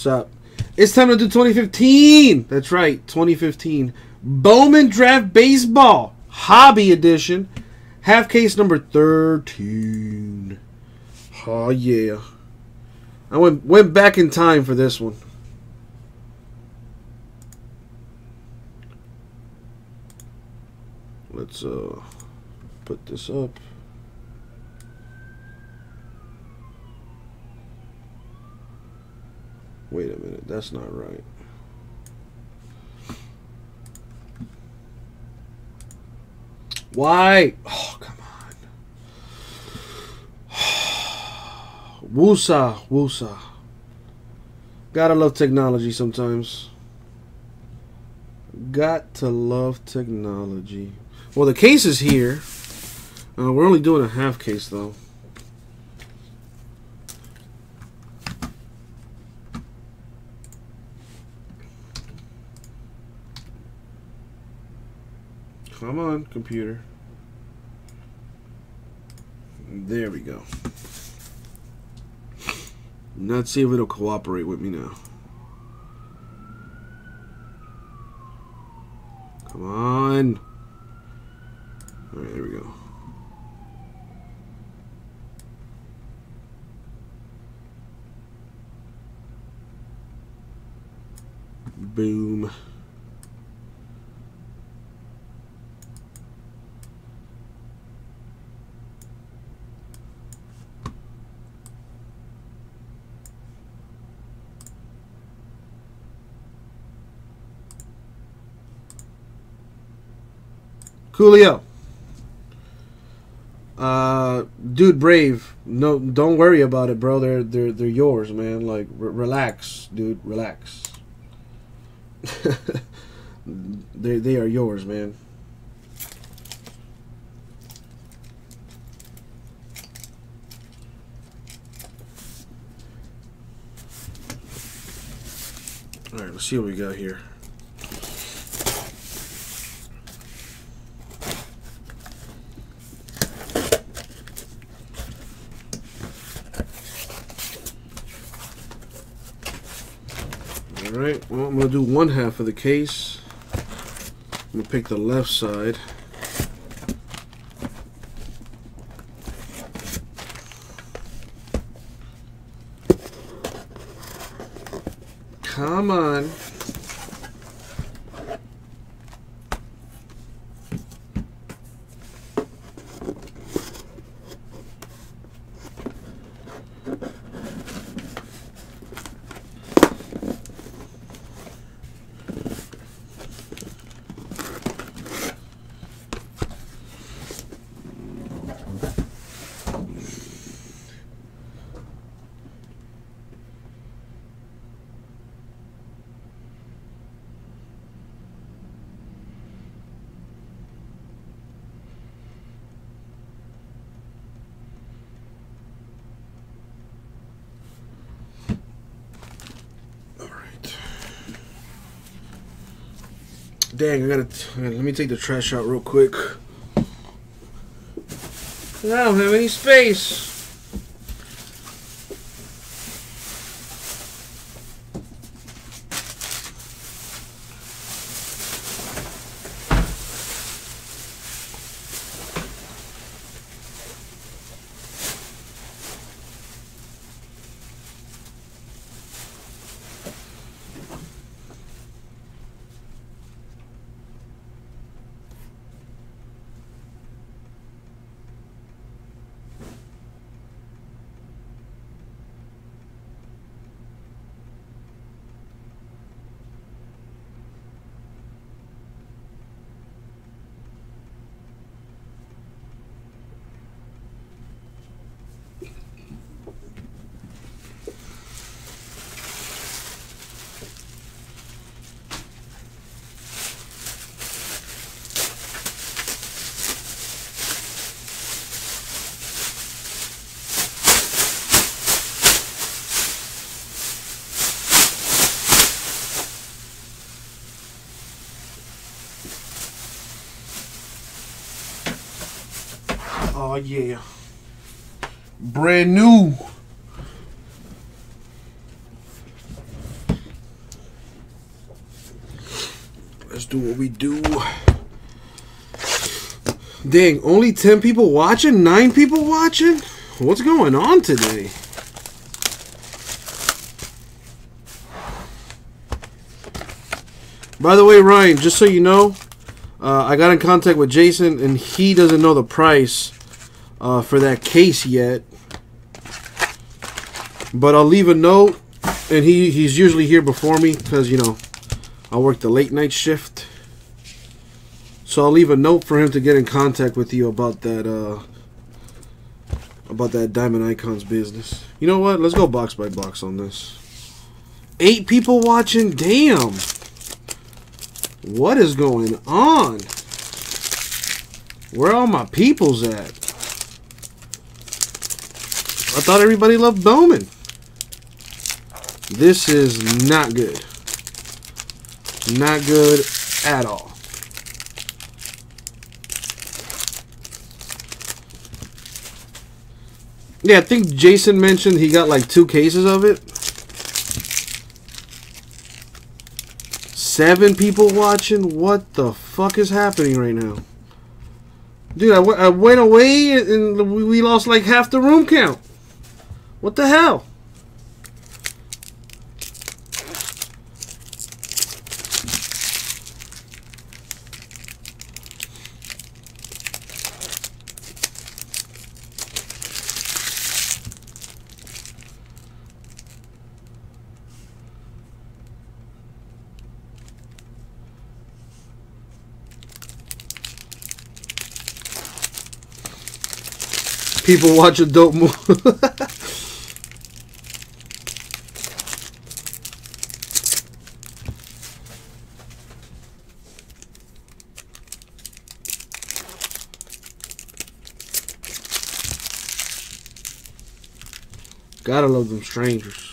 What's up? It's time to do 2015. That's right, 2015 Bowman Draft Baseball Hobby Edition, half case number 13. Oh yeah, I went back in time for this one. Let's put this up. Wait a minute, that's not right. Why? Oh, come on. Woosa, woosa. Gotta love technology sometimes. Got to love technology. Well, the case is here. We're only doing a half case, though. Come on, computer. There we go. Let's see if it'll cooperate with me now. Come on. All right, there we go. Boom. Coolio. Dude, brave. No, don't worry about it, bro. They're yours, man. Like, relax, dude. Relax. They are yours, man. All right, let's see what we got here. Alright, well, I'm going to do one half of the case. I'm going to pick the left side. Come on. Dang, let me take the trash out real quick. I don't have any space. Oh yeah, brand new. Let's do what we do. Dang, only 10 people watching? 9 people watching? What's going on today? By the way, Ryan, just so you know, I got in contact with Jason, and he doesn't know the price for that case yet. But I'll leave a note, and he's usually here before me because, you know, I work the late night shift. So I'll leave a note for him to get in contact with you about that Diamond Icons business. You know what? Let's go box by box on this. 8 people watching? Damn! What is going on? Where are all my peoples at? I thought everybody loved Bowman. This is not good. Not good at all. Yeah, I think Jason mentioned he got like 2 cases of it. 7 people watching? What the fuck is happening right now? Dude, I went away and we lost like half the room count. What the hell? People watch adult movies. Gotta love them strangers.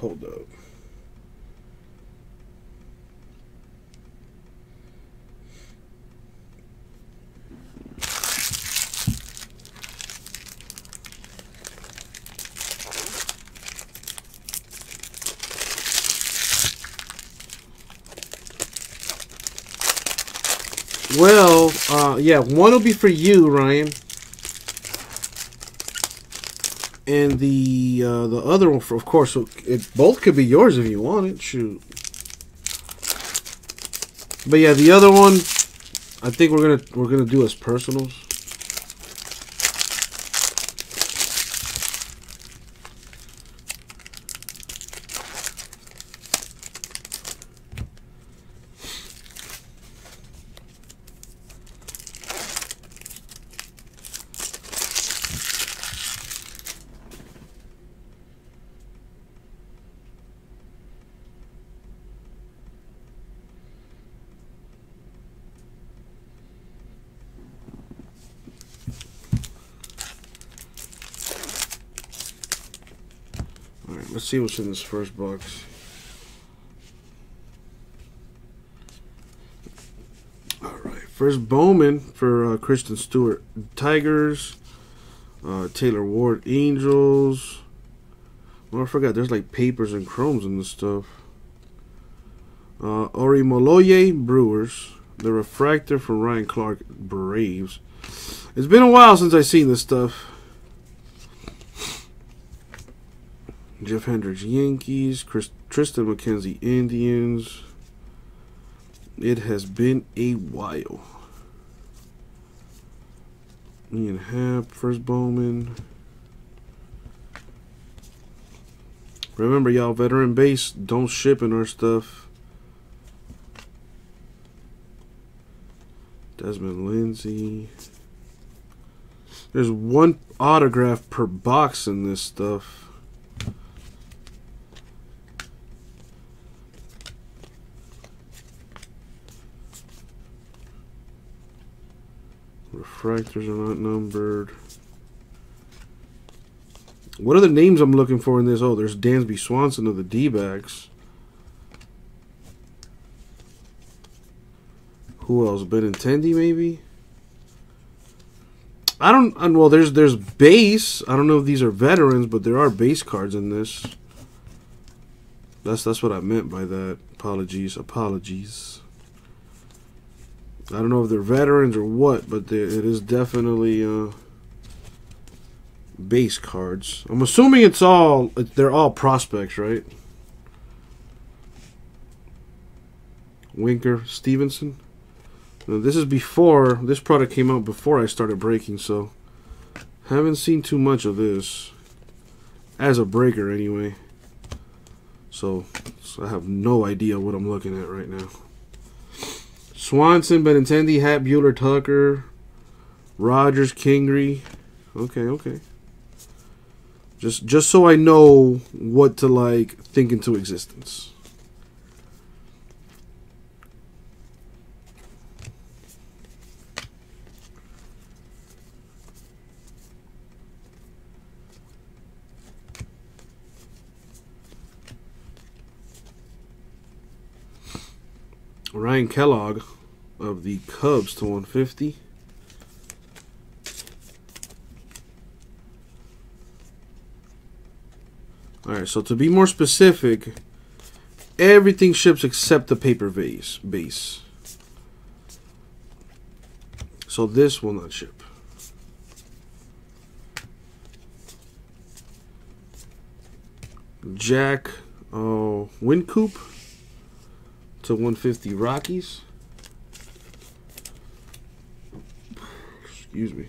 Hold up. Well, yeah, one will be for you, Ryan. And the other one, for, of course, it both could be yours if you want it. Shoot. But yeah, the other one, I think we're gonna do as personals. See what's in this first box. All right, first Bowman for Christian Stewart, Tigers. Taylor Ward, Angels. Oh, I forgot. There's like papers and chromes in this stuff. Ori Moloye, Brewers. The refractor for Ryan Clark, Braves. It's been a while since I've seen this stuff. Jeff Hendricks, Yankees. Tristan McKenzie, Indians. It has been a while. Ian Happ, first Bowman. Remember, y'all, veteran base, don't ship in our stuff. Desmond Lindsay. There's one autograph per box in this stuff. Refractors are not numbered. What are the names I'm looking for in this? Oh, there's Dansby Swanson of the D-backs. Who else? Benintendi, maybe? I don't... Well, there's base. I don't know if these are veterans, but there are base cards in this. That's what I meant by that. Apologies. I don't know if they're veterans or what, but it is definitely... base cards. I'm assuming it's all, they're all prospects, right? Winker Stevenson. Now, this is before, this product came out before I started breaking, so haven't seen too much of this as a breaker anyway. So I have no idea what I'm looking at right now. Swanson, Benintendi, Happ, Bueller, Tucker, Rogers, Kingery. Okay. Just so I know what to, like, think into existence. Ryan Kellogg of the Cubs /150. Alright, so to be more specific, everything ships except the paper base. So this will not ship. Jack Wynkoop /150 Rockies. Excuse me.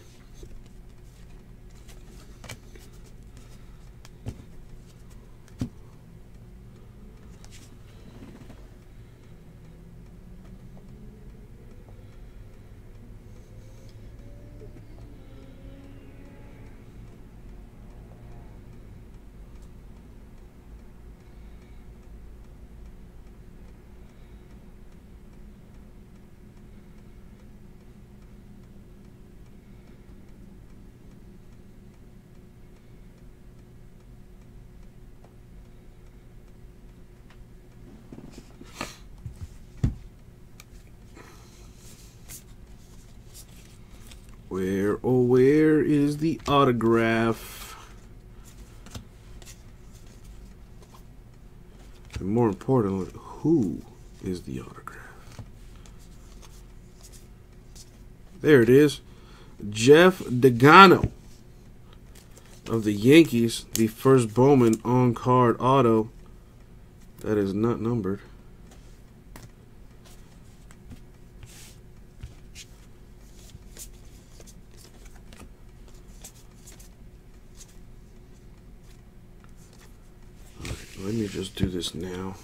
Where is the autograph? And more importantly, who is the autograph? There it is. Jeff DeGano of the Yankees, the first Bowman on-card auto. That is not numbered. Let me just do this now.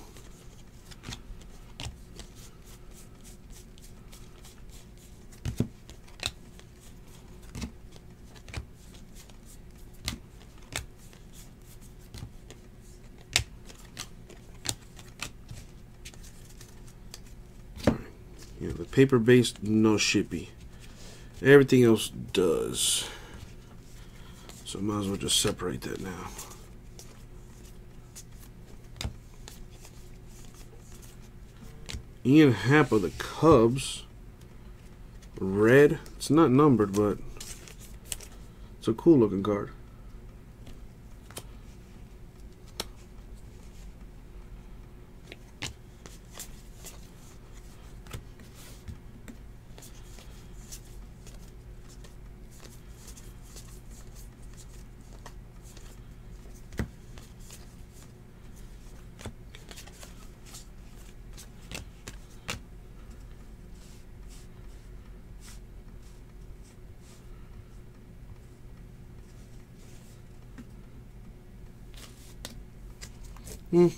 Right. Yeah, the paper base, no shippy. Everything else does. So I might as well just separate that now. Ian Happ of the Cubs. Red. It's not numbered, but it's a cool looking card.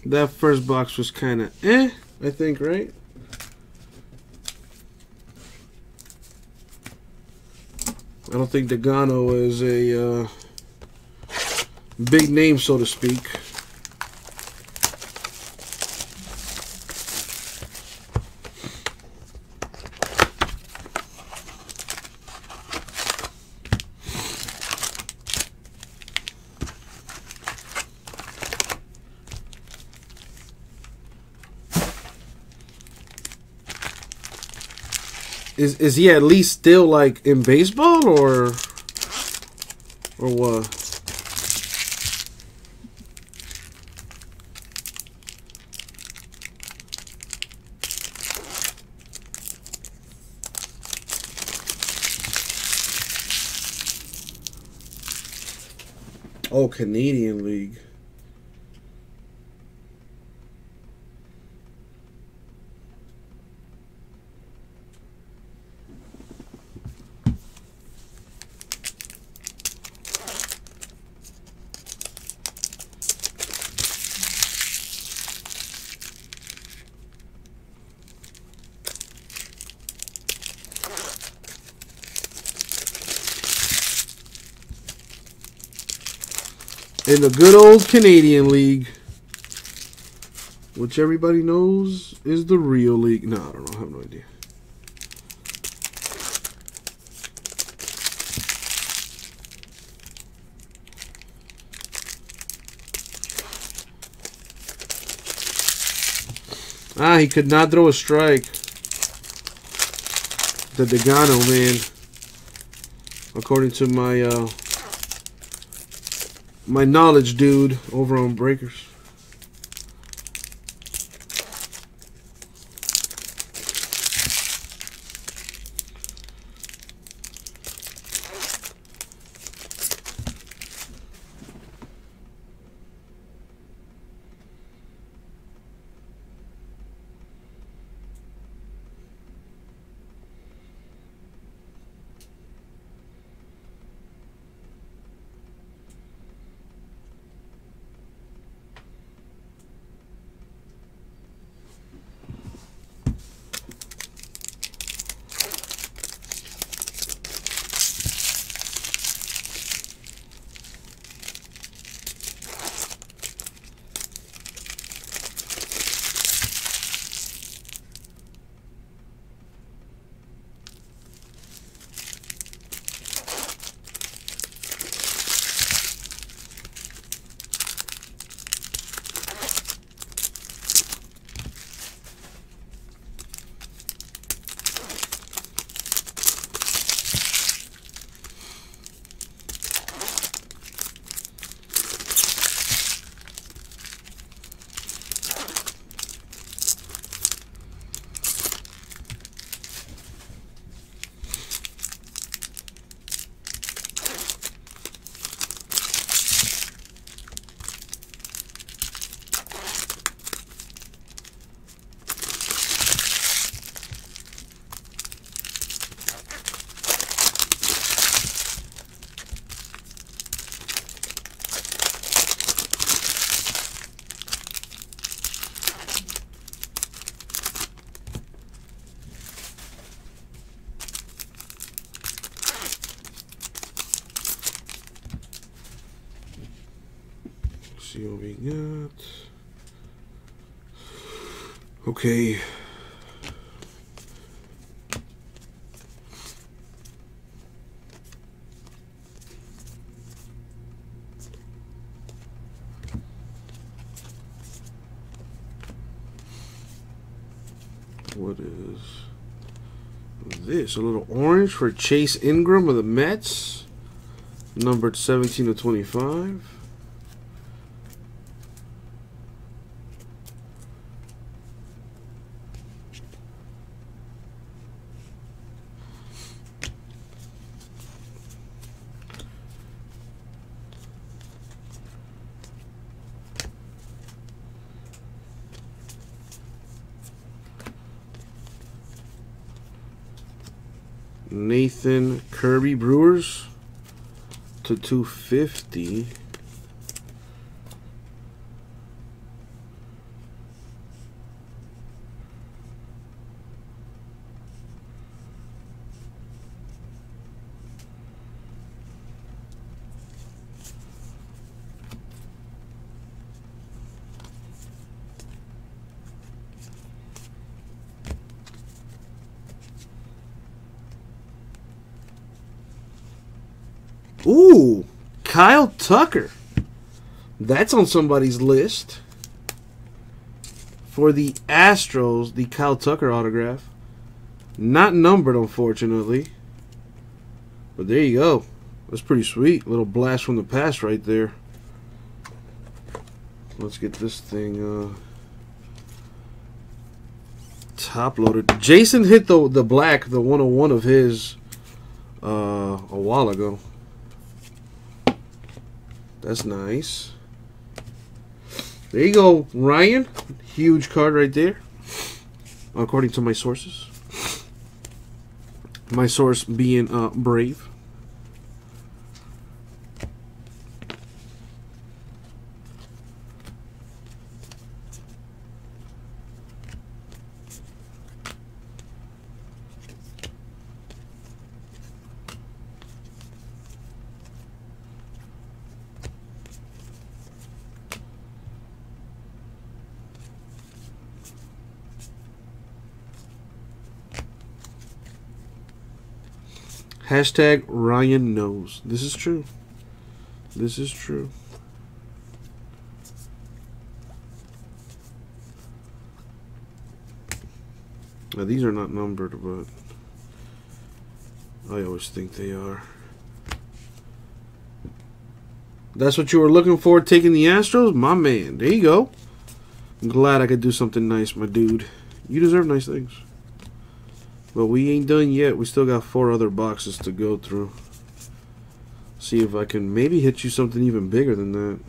That first box was kind of eh, I think, right? I don't think DeGano is a big name, so to speak. Is he at least still like in baseball or what? Oh, Canadian League. In the good old Canadian League, which everybody knows is the real league. No, I don't know. I have no idea. Ah, he could not throw a strike. The DeGano, man. According to my... my knowledge dude over on Breakers. See what we got. Okay. What is this? A little orange for Chase Ingram of the Mets, numbered 17/25. Nathan Kirby, Brewers /250. Ooh, Kyle Tucker. That's on somebody's list. For the Astros, the Kyle Tucker autograph. Not numbered, unfortunately. But there you go. That's pretty sweet. Little blast from the past right there. Let's get this thing top loaded. Jason hit the black, the 101 of his a while ago. That's nice. There you go, Ryan. Huge card right there, according to my sources. My source being Brave. Hashtag Ryan knows. This is true. This is true. Now, these are not numbered, but I always think they are. That's what you were looking for, taking the Astros? My man. There you go. I'm glad I could do something nice, my dude. You deserve nice things. But we ain't done yet. We still got 4 other boxes to go through. See if I can maybe hit you something even bigger than that.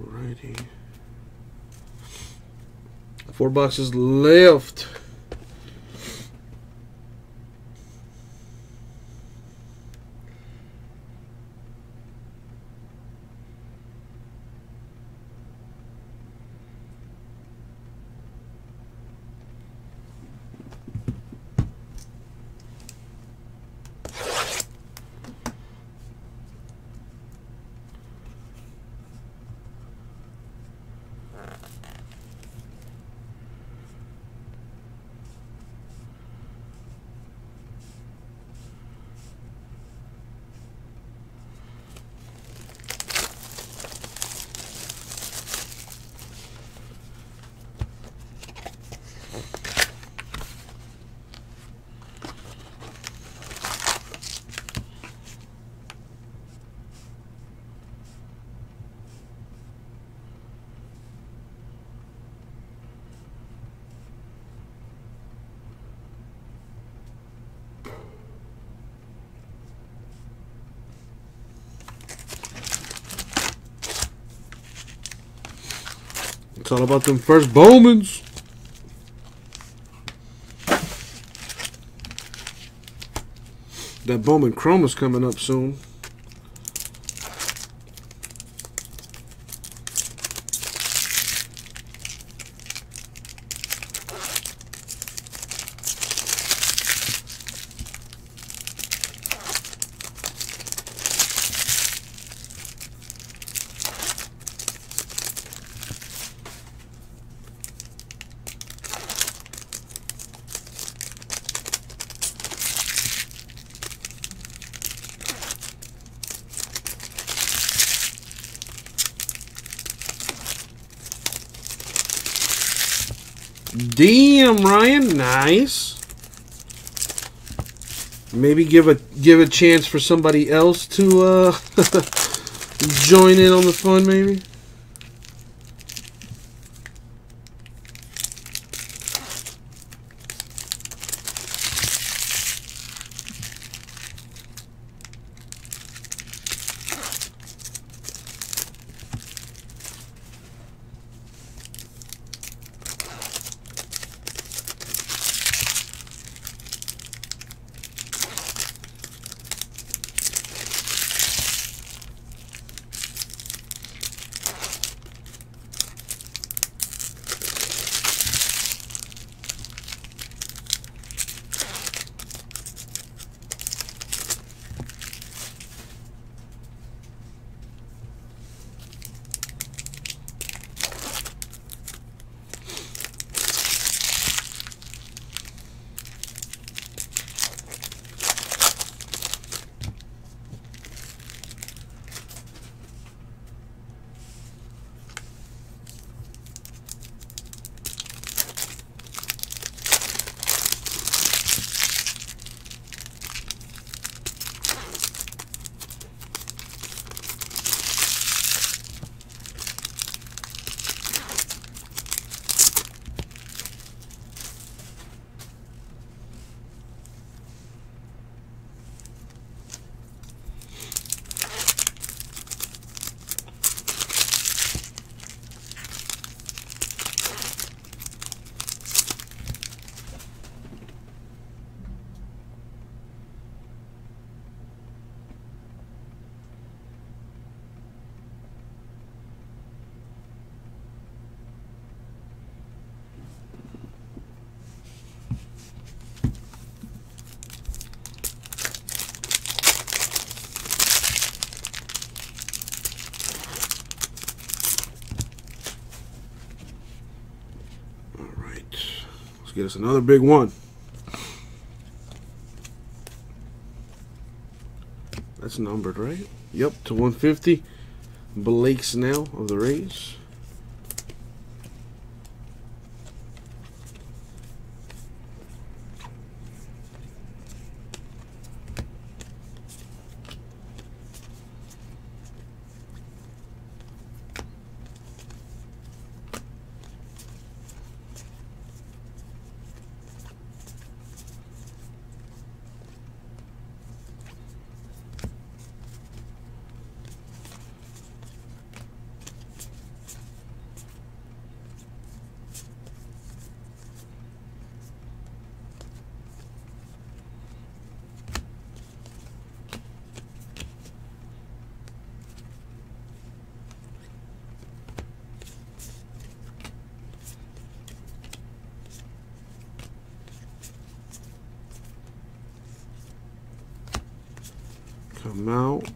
Alrighty. 4 boxes left. It's all about them first Bowmans. That Bowman Chroma's coming up soon. Damn, Ryan, nice. Maybe give a chance for somebody else to join in on the fun, maybe. get us another big one. That's numbered, right? Yep, to 150. Blake Snell of the Rays.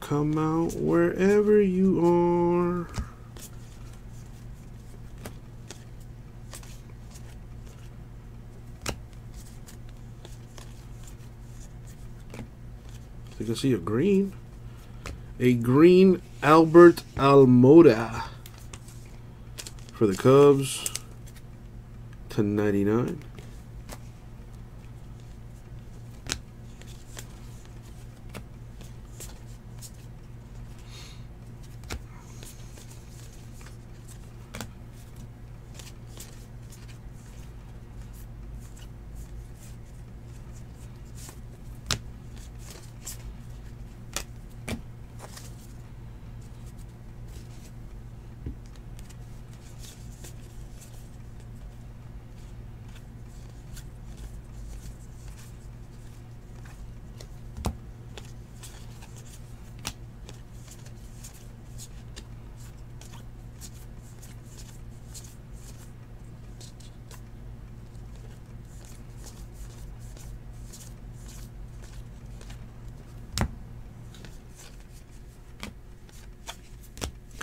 Come out wherever you are. You can see a green. A green Albert Almora for the Cubs to 99.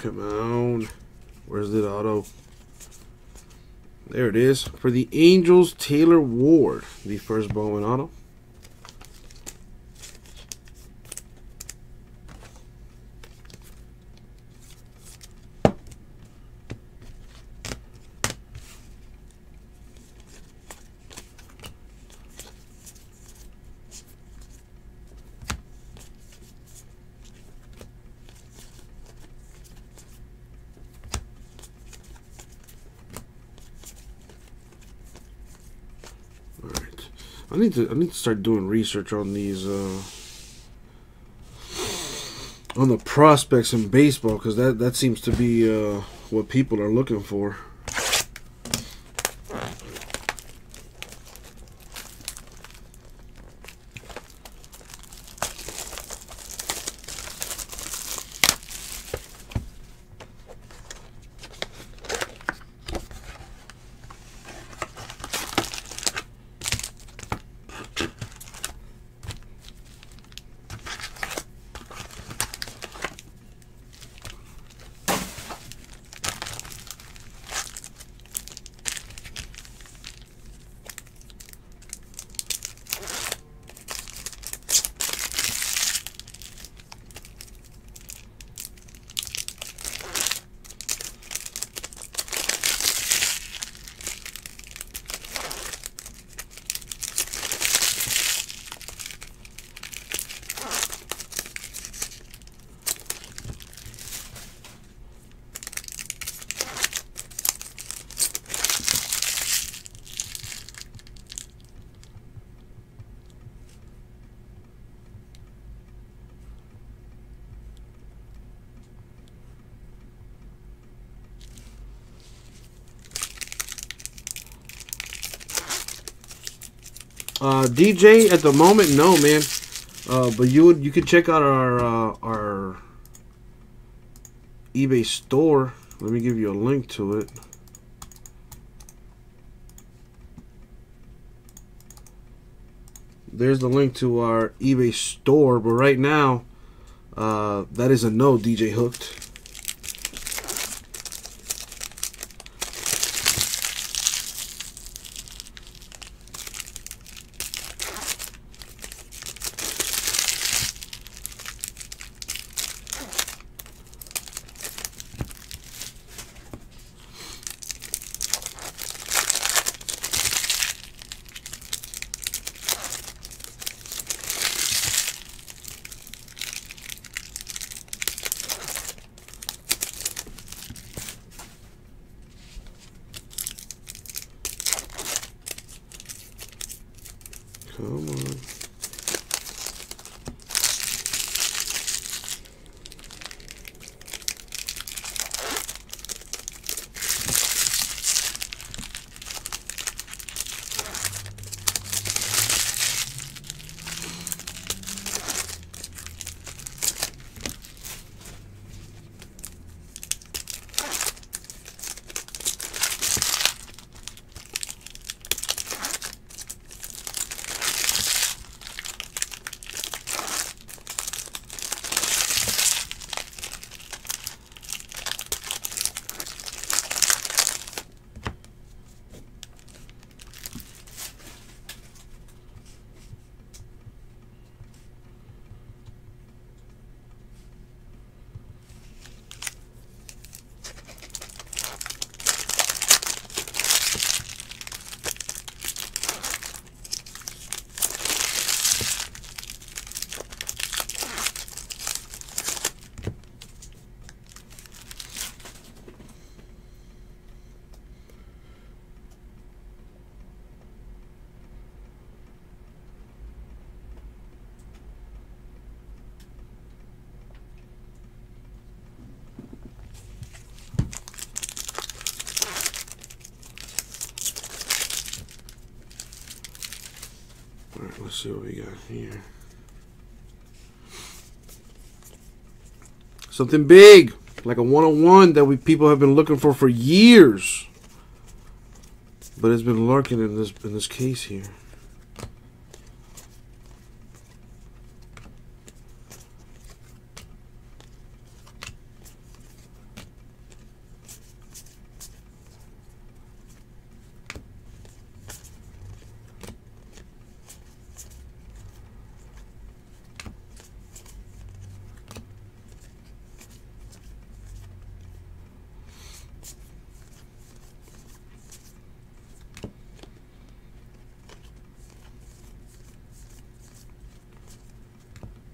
Come on. Where's that auto? There it is. For the Angels, Taylor Ward. The first Bowman auto. I need to start doing research on these on the prospects in baseball, because that seems to be what people are looking for. DJ at the moment, no, man. But you could check out our eBay store. Let me give you a link to it. There's the link to our eBay store, but right now, that is a no, DJ Hooked. see what we got here. Something big, like a 101 that people have been looking for years, but it's been lurking in this case here.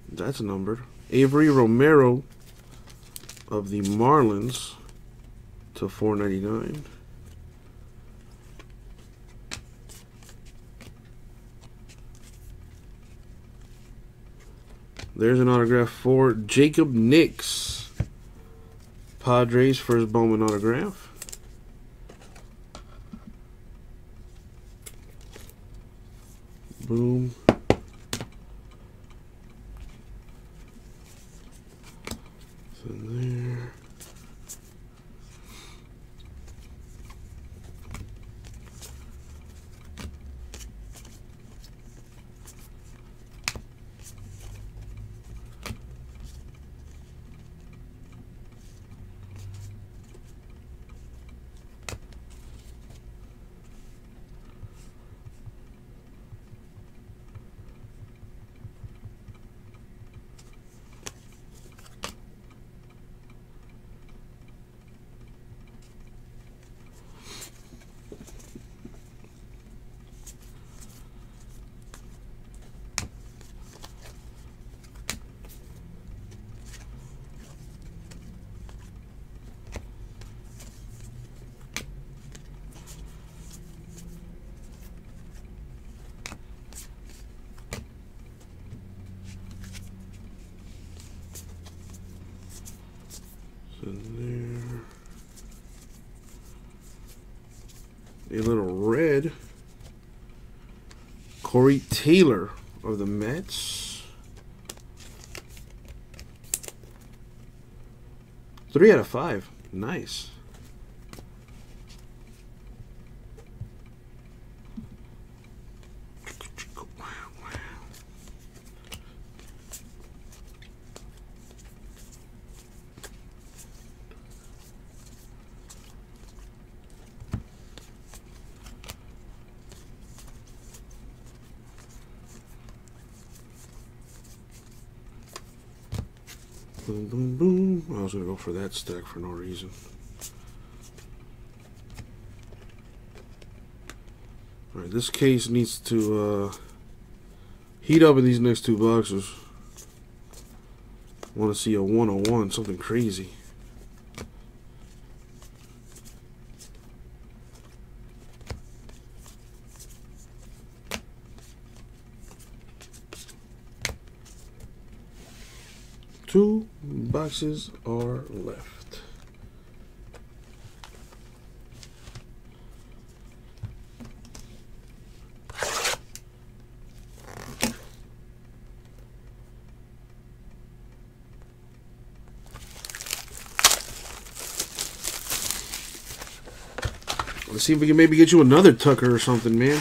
That's numbered. Avery Romero of the Marlins to 499. There's an autograph for Jacob Nix, Padres, first Bowman autograph. Boom. In there. A little red. Corey Taylor of the Mets. 3 out of 5. Nice. Boom, boom, boom. I was going to go for that stack for no reason. All right, this case needs to heat up in these next two boxes. I want to see a 101, something crazy. Two boxes are left. Let's see if we can maybe get you another Tucker or something, man.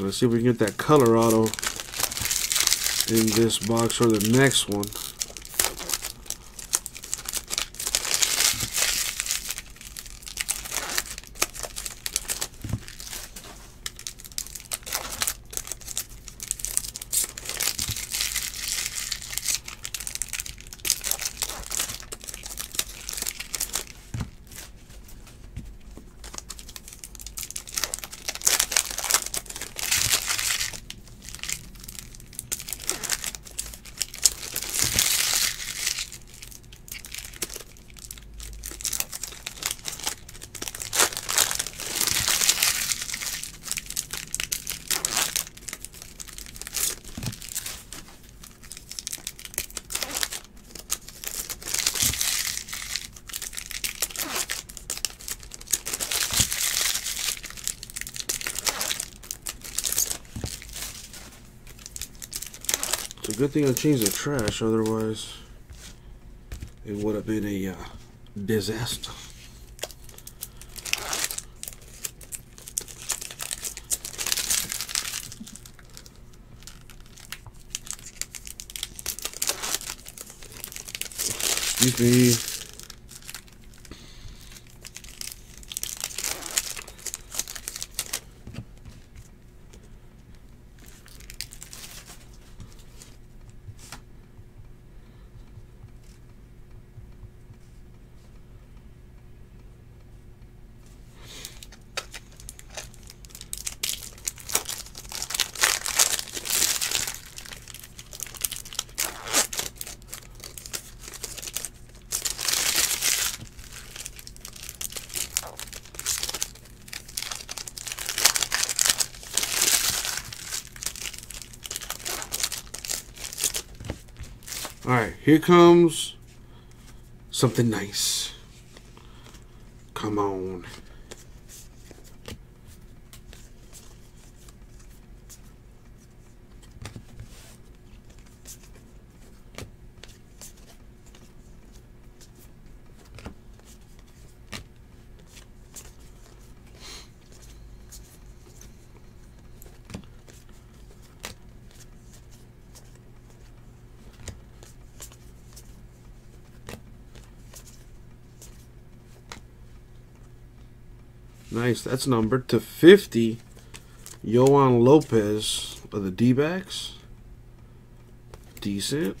Let's see if we can get that color auto in this box or the next one. good thing I changed the trash, otherwise it would have been a disaster. Excuse me. Alright, here comes something nice. Come on. Nice, that's numbered to 50. Yoan Lopez of the D-backs. Decent.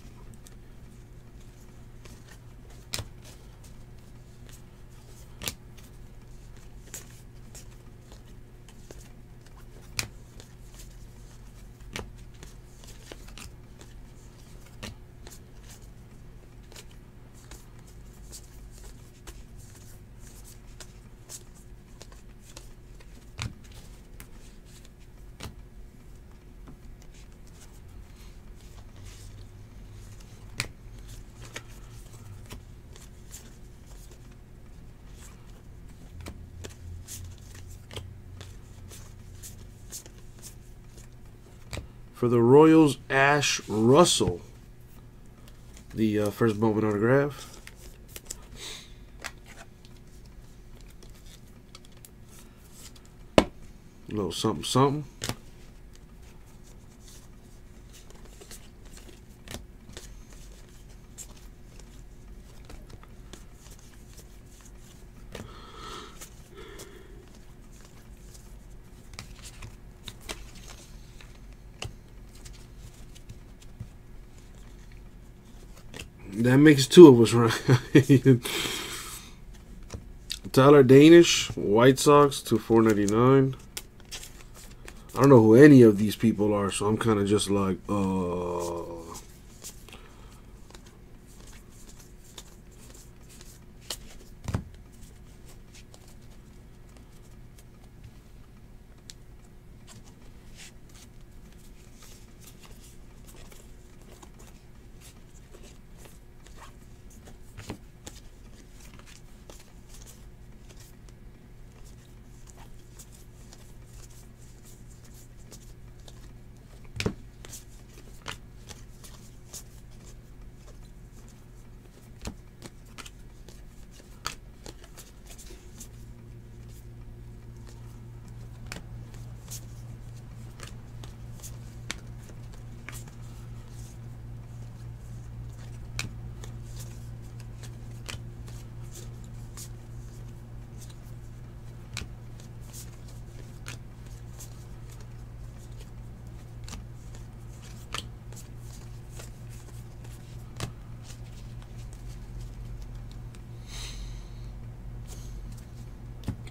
For the Royals, Ash Russell, the first Bowman autograph. A little something, something. That makes two of us, right? Tyler Danish, White Sox, to 499. I don't know who any of these people are, so I'm kind of just like,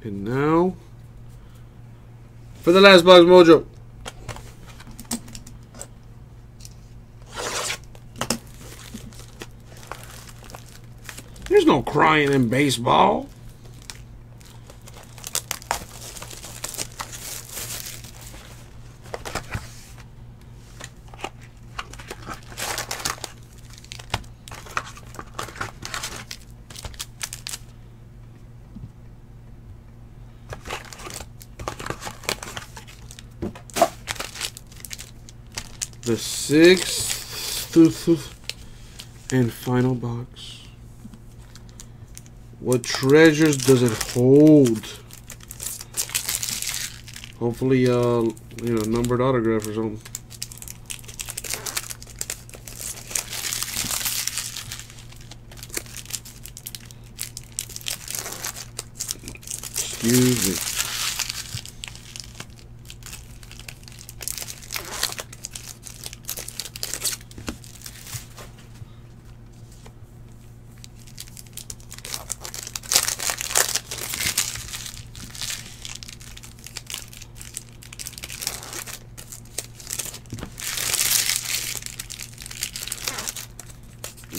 And now, for the last box, Mojo. There's no crying in baseball. The sixth And final box. What treasures does it hold? Hopefully, you know, numbered autograph or something. Excuse me.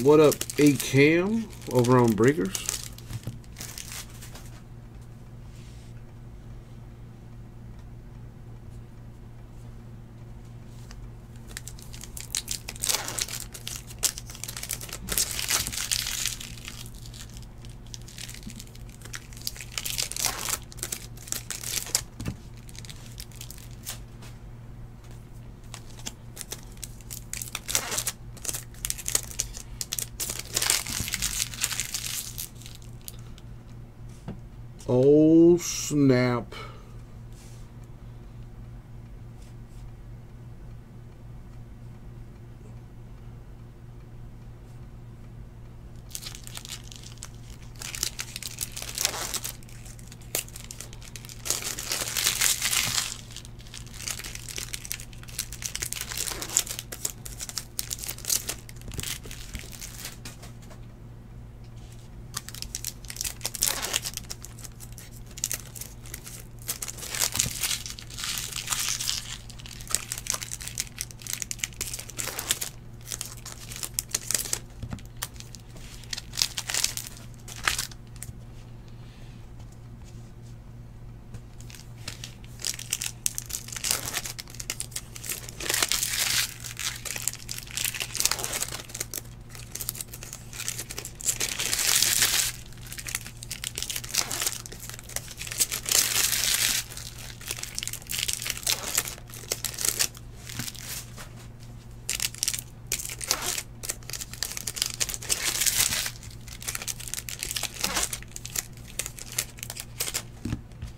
What up, A-Cam over on Breakers? Oh, snap.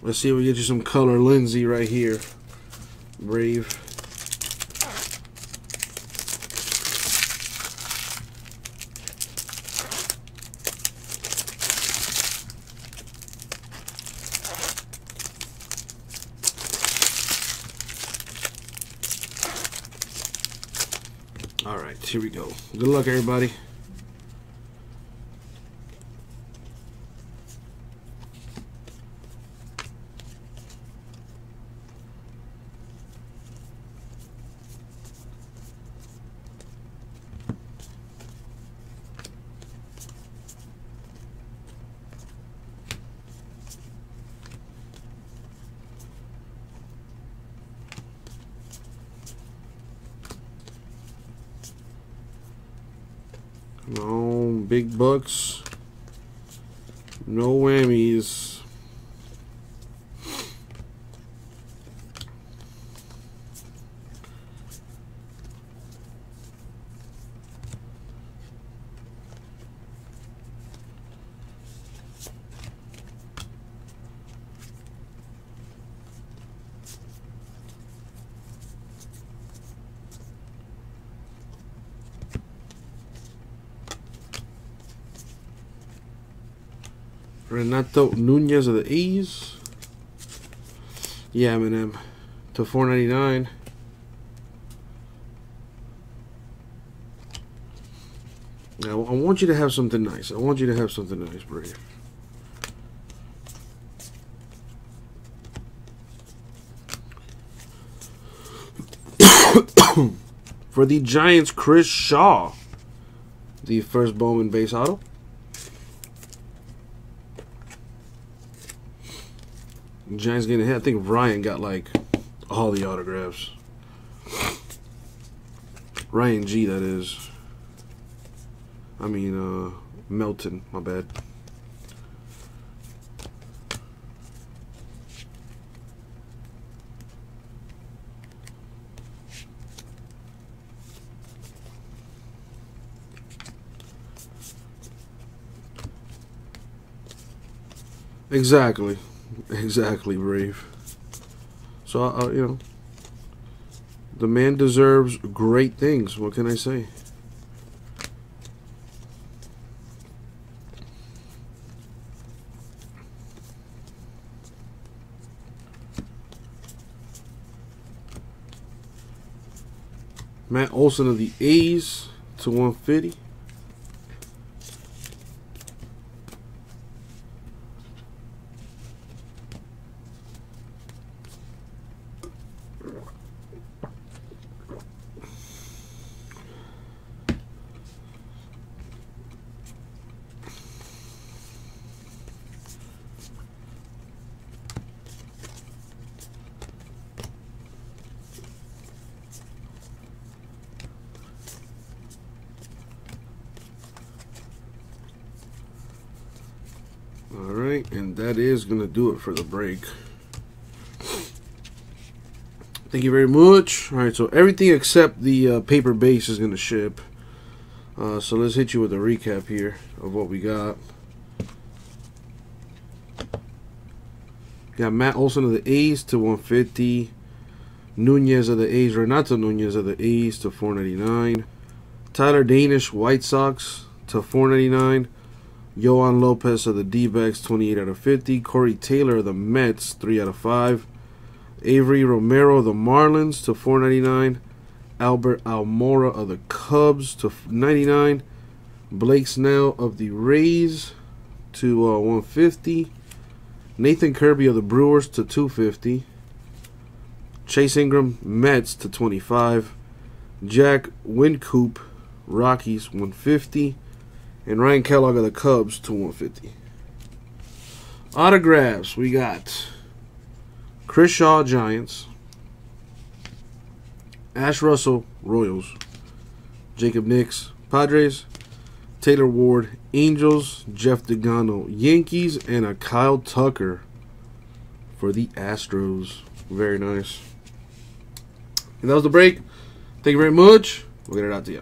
Let's see if we get you some color Lindsay right here. Brave. All right, here we go. Good luck, everybody. No big bucks, no whammies. Renato Nunez of the A's. Yeah, M&M to 499. Now I want you to have something nice. I want you to have something nice, Brave. For the Giants, Chris Shaw, the first Bowman base auto. Giants getting ahead. I think Ryan got like all the autographs. Ryan G, that is. I mean, Melton, my bad. Exactly. Exactly, Rave. So, you know, the man deserves great things. What can I say? Matt Olson of the A's /150. And that is going to do it for the break. Thank you very much. All right, so everything except the paper base is going to ship. So let's hit you with a recap here of what we got. Got Matt Olson of the A's /150. Nunez of the A's, Renato Nunez of the A's /499. Tyler Danish, White Sox /499. Yoan Lopez of the D-backs, 28/50. Corey Taylor of the Mets, 3/5. Avery Romero of the Marlins, /499. Albert Almora of the Cubs, /99. Blake Snell of the Rays, /150. Nathan Kirby of the Brewers, /250. Chase Ingram, Mets, /25. Jack Wynkoop, Rockies, /150. And Ryan Kellogg of the Cubs, /150. Autographs, we got Chris Shaw, Giants. Ash Russell, Royals. Jacob Nix, Padres. Taylor Ward, Angels. Jeff DeGano, Yankees. And a Kyle Tucker for the Astros. Very nice. And that was the break. Thank you very much. We'll get it out to you.